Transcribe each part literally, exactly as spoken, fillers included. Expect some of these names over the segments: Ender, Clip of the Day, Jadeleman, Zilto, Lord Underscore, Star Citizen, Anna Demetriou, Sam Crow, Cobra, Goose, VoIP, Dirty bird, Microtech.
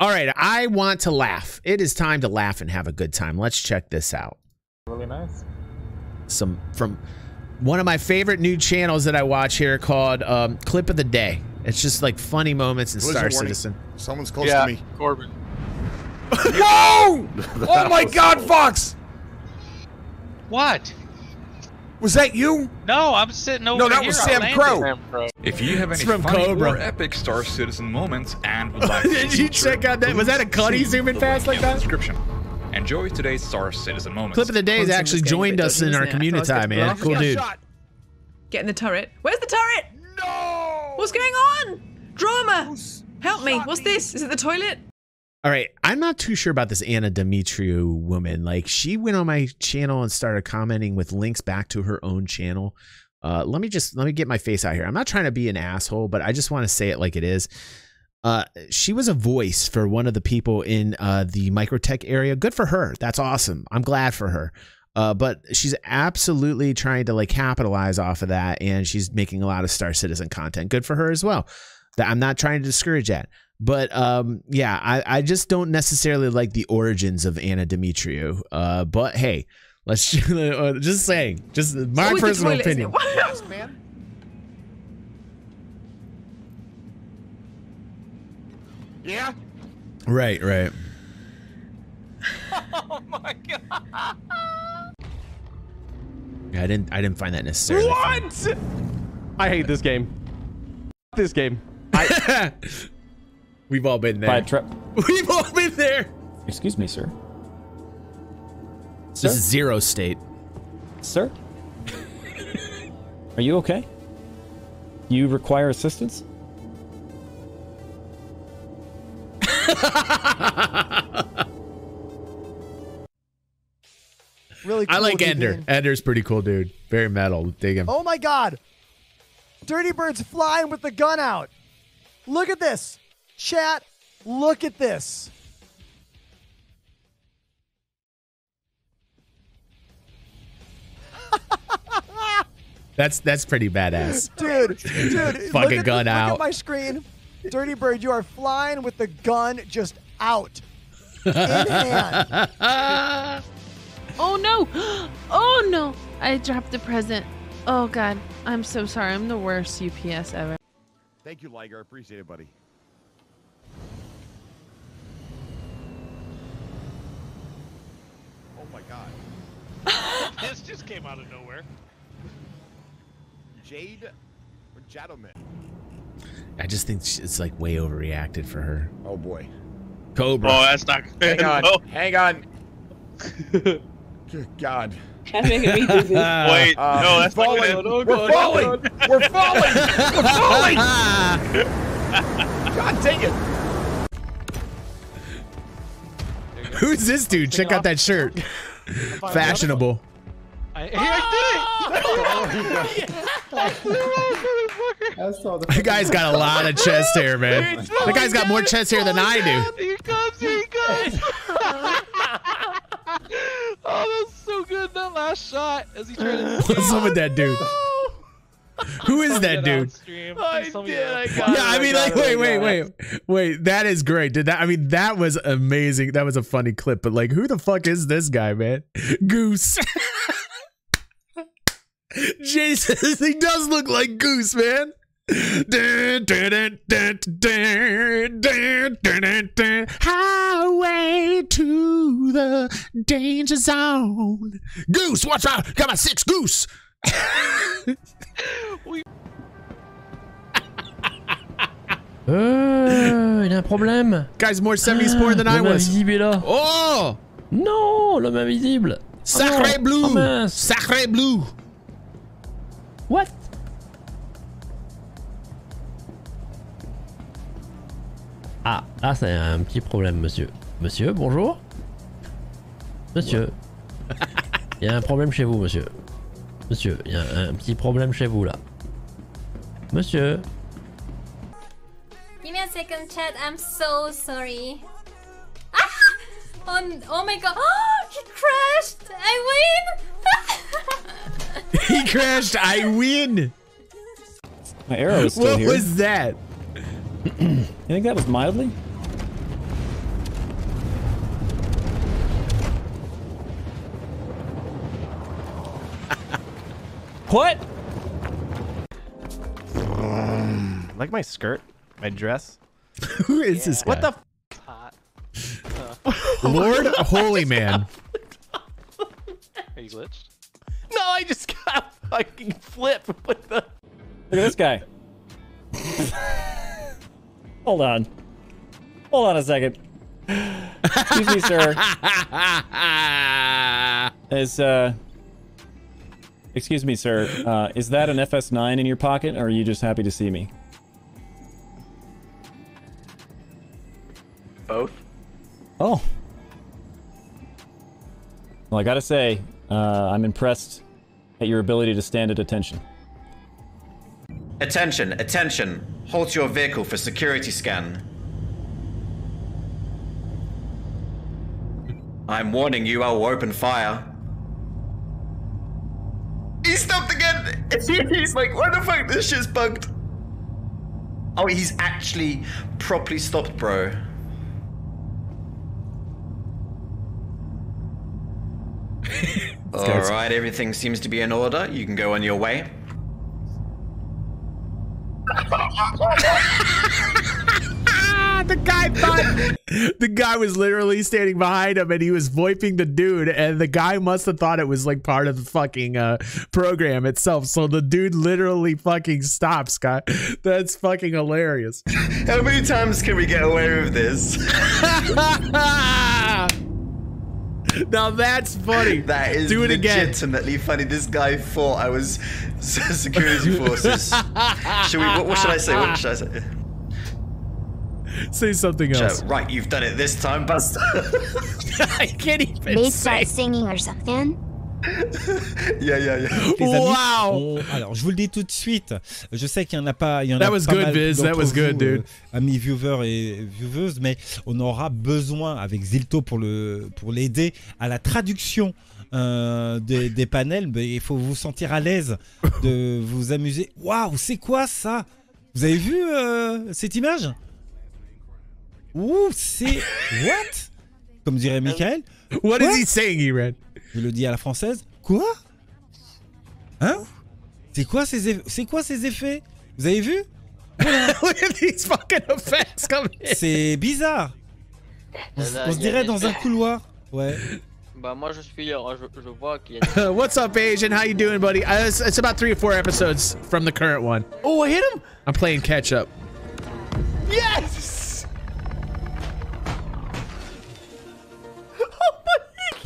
All right, I want to laugh. It is time to laugh and have a good time. Let's check this out. Really nice. Some from one of my favorite new channels that I watch here called um, Clip of the Day. It's just like funny moments in Star Citizen. Someone's close yeah, to me. Corbin. No! Oh my God, so... Fox! What? Was that you? No, I'm sitting over here. No, that was Sam Crow. If you have any funny or epic Star Citizen moments and would like to did you check out that? Was that a cutty zooming past like that? Description. Enjoy today's Star Citizen moments. Clip of the Day has actually joined us in our community, man. Cool dude. Get in the turret. Where's the turret? No! What's going on? Drama! Help me. What's this? Is it the toilet? All right, I'm not too sure about this Anna Demetriou woman. Like, she went on my channel and started commenting with links back to her own channel. Uh, let me just, let me get my face out here. I'm not trying to be an asshole, but I just want to say it like it is. Uh, she was a voice for one of the people in uh, the Microtech area. Good for her. That's awesome. I'm glad for her. Uh, but she's absolutely trying to, like, capitalize off of that, and she's making a lot of Star Citizen content. Good for her as well. I'm not trying to discourage that. But um, yeah, I, I just don't necessarily like the origins of Anna Demetriou. Uh, but hey, let's just, uh, just saying, just my oh, personal opinion. Yes, man. Yeah. Right, right. Oh my God. Yeah, I didn't, I didn't find that necessary. What? I hate this game. This game. I We've all been there. By a trip. We've all been there. Excuse me, sir. This is zero state. Sir? Are you okay? You require assistance? Really cool. I like Ender. Ender's pretty cool, dude. Very metal. Dig him. Oh my God. Dirty Bird's flying with the gun out. Look at this. Chat, look at this. that's that's pretty badass, dude. Dude, fucking look at gun the, out. Look at my screen, Dirty Bird. You are flying with the gun just out in hand. Oh no! Oh no! I dropped the present. Oh God, I'm so sorry. I'm the worst U P S ever. Thank you, Liger. Appreciate it, buddy. God. This just came out of nowhere. Jade or Jadeleman. I just think it's like way overreacted for her. Oh boy. Cobra. Oh, that's not good. Hang on. No. Hang on. Good God. Wait. Uh, no, that's falling. Not good. We're falling. We're falling. We're falling. God dang it. Who's this dude? Check out that shirt. Fashionable. I, I did it! That guy's got a lot of chest hair, man. That guy's got more chest hair than I do. Here comes, here comes. Oh, that's so good. That last shot. As he tried to. What's up with that dude? Who is that dude? I did, I got yeah, I mean, like, wait, wait, wait, wait. That is great. Did that? I mean, that was amazing. That was a funny clip. But like, who the fuck is this guy, man? Goose. Jesus, he does look like Goose, man. Highway to the danger zone. Goose, watch out! Got my six, Goose. Euh, il a un problème. Guys, more seventies porn than I was. Oh non, l'homme invisible. Sacré oh, blue. Oh, Sacré blue. What? Ah, là c'est un petit problème, monsieur. Monsieur, bonjour. Monsieur. Il y a un problème chez vous, monsieur. Monsieur, il y a un, un petit problème chez vous là. Monsieur. Give me a second, chat. I'm so sorry. Ah! Oh, oh my God. Oh, he crashed. I win. He crashed. I win. My arrow is still here. What was that? You think that was mildly? What? Like my skirt, my dress. Who is yeah. this guy? What the f hot. Uh, Lord Holy Man. Are you glitched? No, I just got a fucking flip. What the? Look at this guy. Hold on. Hold on a second. Excuse me, sir. Is, uh... Excuse me, sir. Uh, is that an F S nine in your pocket, or are you just happy to see me? Both. Oh. Well, I gotta say, uh, I'm impressed at your ability to stand at attention. Attention, attention. Halt your vehicle for security scan. I'm warning you, I will open fire. He stopped again! He's like, what the fuck? This shit's bugged. Oh, he's actually properly stopped, bro. Alright, everything seems to be in order. You can go on your way. The guy thought the guy was literally standing behind him and he was VoIPing the dude, and the guy must have thought it was like part of the fucking uh program itself, so the dude literally fucking stopped. Scott, that's fucking hilarious. How many times can we get away with this? Now that's funny. That is Do it legitimately again. funny. This guy thought I was security forces. Should we? What, what should I say? What should I say? Say something else. Sure, right, you've done it this time, Buster. I can't even say. They start singing or something. Yeah, yeah, yeah. Les amis, wow. On, alors, je vous le dis tout de suite. Je sais qu'il y en a pas. Il y en that a was pas good, mal Viz. That was good, vous, dude. Euh, amis viewers et vieweuses, mais on aura besoin avec Zilto pour le pour l'aider à la traduction euh, des, des panels. Mais il faut vous sentir à l'aise, de vous amuser. Waouh, c'est quoi ça? Vous avez vu euh, cette image? Ouh, c'est... What? Comme dirait Michael. What, What is he saying, Ered? Je le dis à la française. Quoi? Hein? C'est quoi, ces quoi ces effets? Vous avez vu? C'est bizarre. On, on se dirait dans un couloir. Ouais. Bah moi je suis là, je, je vois qu'il y a... What's up, Asian? How you doing, buddy? Uh, it's, it's about three or four episodes from the current one. Oh, I hit him? I'm playing catch up. Yes!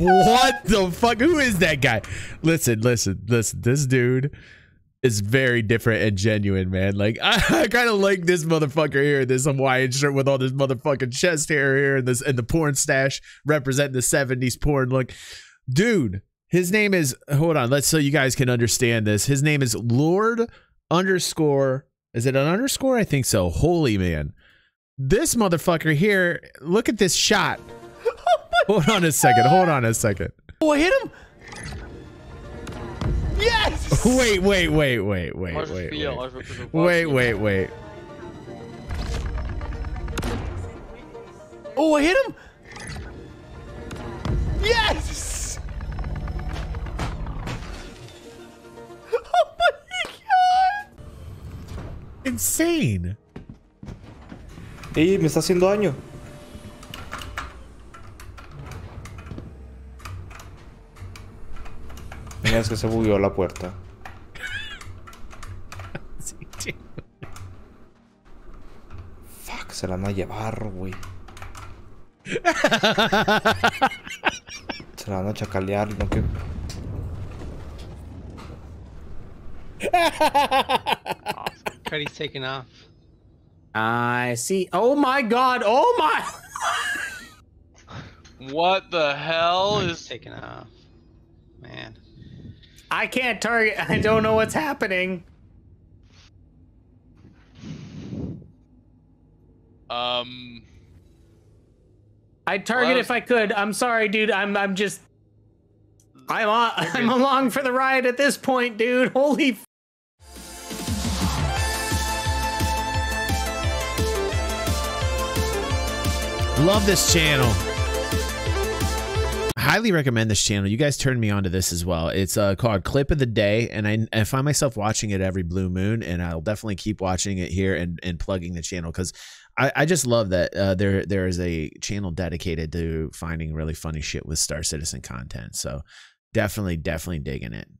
What the fuck? Who is that guy? Listen, listen, listen. This dude is very different and genuine, man. Like, I, I kind of like this motherfucker here. This Hawaiian shirt with all this motherfucking chest hair here and this and the porn stash representing the seventies porn look. Dude, his name is... Hold on. Let's so you guys can understand this. His name is Lord Underscore... Is it an underscore? I think so. Holy man. This motherfucker here, look at this shot. Hold on a second. Hold on a second. Oh, I hit him? Yes! Wait, wait, wait, wait, wait, wait, wait. Wait, wait, wait. Oh, I hit him? Yes! Oh my god! Insane. Hey, me está haciendo daño. Es que se bugueó la puerta. Fuck, se la van a llevar, güey. Se la van a chacalear, no que. Freddy's taking off. I see. Oh my god. Oh my. What the hell is taking off? Man. I can't target. I don't know what's happening. Um, I'd target well, if I could. I'm sorry, dude. I'm I'm just I'm on, I'm along for the ride at this point, dude. Holy f Love this channel. I highly recommend this channel. You guys turned me on to this as well. It's uh, called Clip of the Day, and I, I find myself watching it every blue moon, and I'll definitely keep watching it here and, and plugging the channel because I, I just love that uh, there there is a channel dedicated to finding really funny shit with Star Citizen content. So definitely, definitely digging it.